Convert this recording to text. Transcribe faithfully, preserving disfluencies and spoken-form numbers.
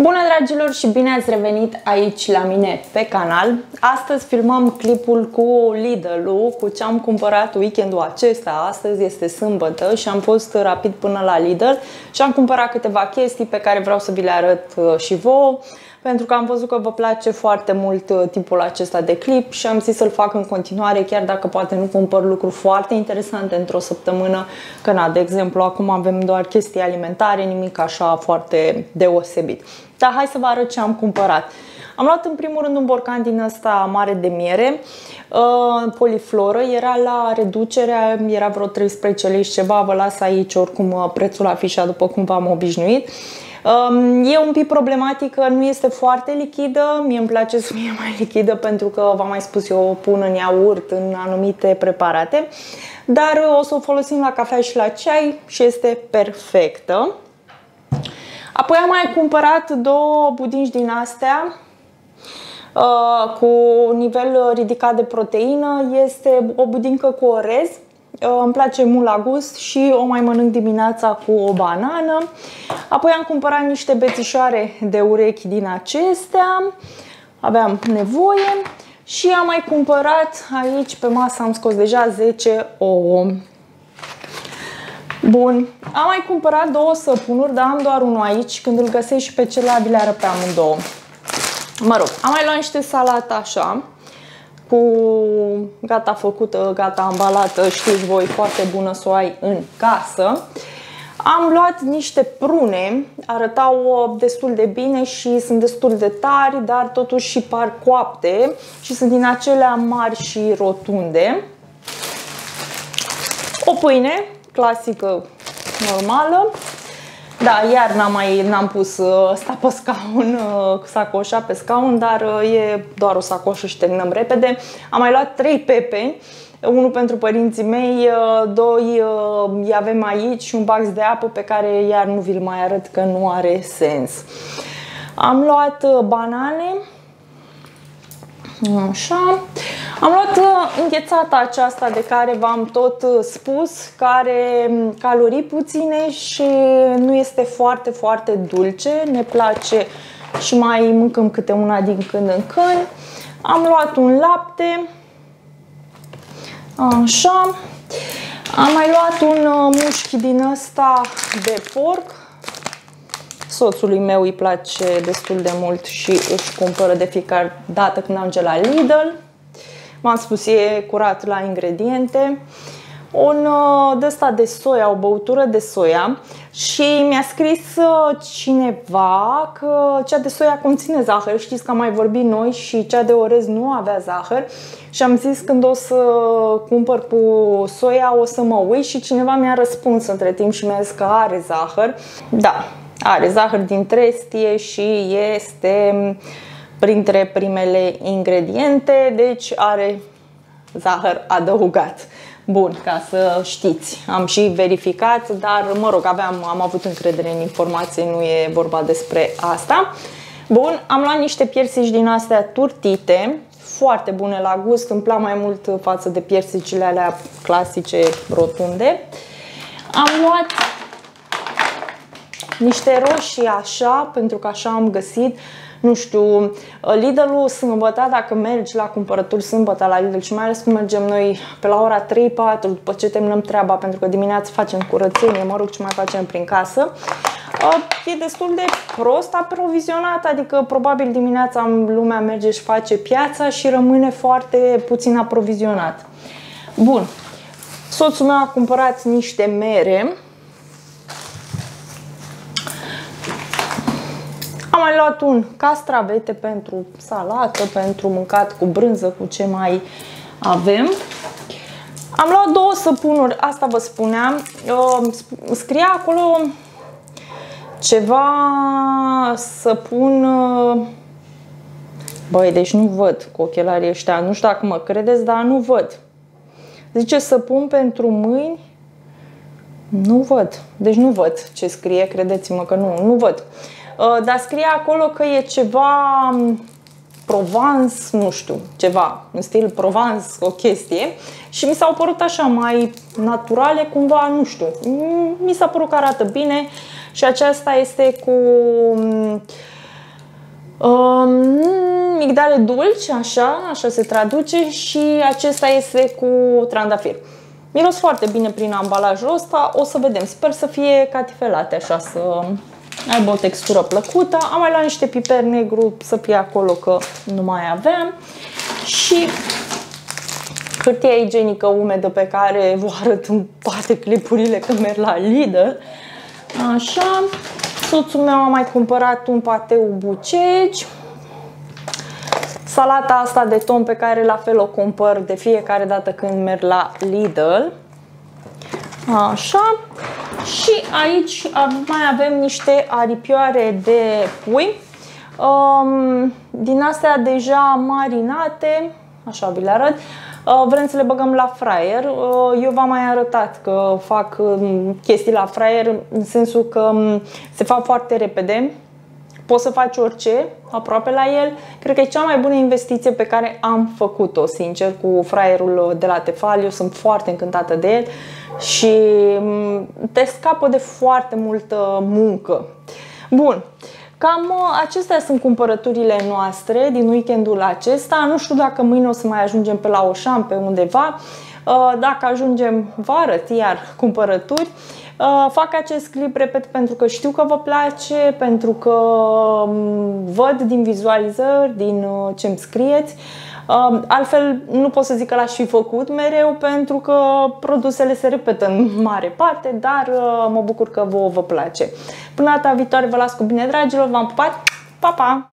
Bună, dragilor, și bine ați revenit aici la mine pe canal. Astăzi filmăm clipul cu Lidl-ul, cu ce am cumpărat weekendul acesta. Astăzi este sâmbătă și am fost rapid până la Lidl și am cumpărat câteva chestii pe care vreau să vi le arăt și vouă, pentru că am văzut că vă place foarte mult tipul acesta de clip și am zis să-l fac în continuare, chiar dacă poate nu cumpăr lucruri foarte interesante într-o săptămână, că na, de exemplu, acum avem doar chestii alimentare, nimic așa foarte deosebit. Dar hai să vă arăt ce am cumpărat. Am luat în primul rând un borcan din ăsta mare de miere, polifloră, era la reducere, era vreo treisprezece lei și ceva, vă las aici oricum prețul afișat după cum v-am obișnuit. E un pic problematică, nu este foarte lichidă, mie îmi place să fie mai lichidă pentru că, v-am mai spus, eu o pun în iaurt, în anumite preparate, dar o să o folosim la cafea și la ceai și este perfectă. Apoi am mai cumpărat două budinci din astea cu nivel ridicat de proteină, este o budincă cu orez. Îmi place mult la gust și o mai mănânc dimineața cu o banană. Apoi am cumpărat niște bețișoare de urechi din acestea, aveam nevoie. Și am mai cumpărat aici pe masă, am scos deja zece ouă. Bun, am mai cumpărat două săpunuri, dar am doar unul aici. Când îl găsesc și pe celălalt, vi le arăt pe amândouă. Mă rog, am mai luat niște salată așa, cu gata făcută, gata ambalată, știți voi, foarte bună să o ai în casă. Am luat niște prune, arătau destul de bine și sunt destul de tari, dar totuși și par coapte și sunt din acelea mari și rotunde. O pâine clasică, normală. Da, iar n-am mai n-am pus asta pe scaun, sacoșa pe scaun, dar e doar o sacoșă și terminăm repede. Am mai luat trei pepeni, unul pentru părinții mei, doi îi avem aici și un bax de apă pe care iar nu vi-l mai arăt că nu are sens. Am luat banane. Așa. Am luat înghețata aceasta de care v-am tot spus, care calorii puține și nu este foarte, foarte dulce. Ne place și mai mâncăm câte una din când în când. Am luat un lapte. Așa. Am mai luat un mușchi din ăsta de porc. Soțului meu îi place destul de mult și își cumpără de fiecare dată când ajunge la Lidl. M-am spus, e curat la ingrediente. Un de ăsta de soia, o băutură de soia, și mi-a scris cineva că cea de soia conține zahăr. Știți că am mai vorbit noi și cea de orez nu avea zahăr și am zis când o să cumpăr cu soia o să mă uit, și cineva mi-a răspuns între timp și mi-a zis că are zahăr. Da, are zahăr din trestie și este printre primele ingrediente, deci are zahăr adăugat. Bun, ca să știți, am și verificat, dar mă rog, aveam, am avut încredere în informație, nu e vorba despre asta. Bun, am luat niște piersici din astea turtite, foarte bune la gust, îmi plac mai mult față de piersicile alea clasice rotunde. Am luat niște roșii așa, pentru că așa am găsit. Nu știu, Lidl-ul sâmbătă, dacă mergi la cumpărături sâmbătă la Lidl și mai ales cum mergem noi pe la ora trei patru după ce terminăm treaba, pentru că dimineața facem curățenie, mă rog, ce mai facem prin casă, e destul de prost aprovizionat, adică probabil dimineața lumea merge și face piața și rămâne foarte puțin aprovizionat. Bun, soțul meu a cumpărat niște mere. Am mai luat un castravete pentru salată, pentru mâncat cu brânză, cu ce mai avem. Am luat două săpunuri, asta vă spuneam. Scria acolo ceva săpun... Băi, deci nu văd cu ochelarii ăștia, nu știu dacă mă credeți, dar nu văd. Zice săpun pentru mâini. Nu văd, deci nu văd ce scrie, credeți-mă că nu, nu văd. Dar scrie acolo că e ceva Provence, nu știu, ceva în stil Provence, o chestie, și mi s-au părut așa mai naturale cumva, nu știu, mi s-a părut că arată bine și aceasta este cu migdale dulci, așa, așa se traduce, și acesta este cu trandafir. Miros foarte bine prin ambalajul ăsta, o să vedem. Sper să fie catifelate, așa, să aibă o textură plăcută. Am mai luat niște piper negru să fie acolo, că nu mai aveam. Și hârtia igienică umedă pe care vă arăt în toate clipurile când merg la Lidl. Așa. Soțul meu a mai cumpărat un pateu bucegi. Salata asta de ton pe care la fel o cumpăr de fiecare dată când merg la Lidl. Așa. Și aici mai avem niște aripioare de pui. Um, din astea deja marinate. Așa vi le arăt. Vrem să le băgăm la fraier. Eu v-am mai arătat că fac chestii la fraier, în sensul că se fac foarte repede. Poți să faci orice aproape la el. Cred că e cea mai bună investiție pe care am făcut-o, sincer, cu fraierul de la Tefal. Eu sunt foarte încântată de el și te scapă de foarte multă muncă. Bun. Cam acestea sunt cumpărăturile noastre din weekendul acesta. Nu știu dacă mâine o să mai ajungem pe la Auchan, pe undeva. Dacă ajungem, vă arăt iar cumpărături. Fac acest clip, repet, pentru că știu că vă place, pentru că văd din vizualizări, din ce îmi scrieți. Altfel nu pot să zic că l-aș fi făcut mereu, pentru că produsele se repetă în mare parte, dar mă bucur că vouă vă place. Până data viitoare vă las cu bine, dragilor, v-am pupat, pa, pa!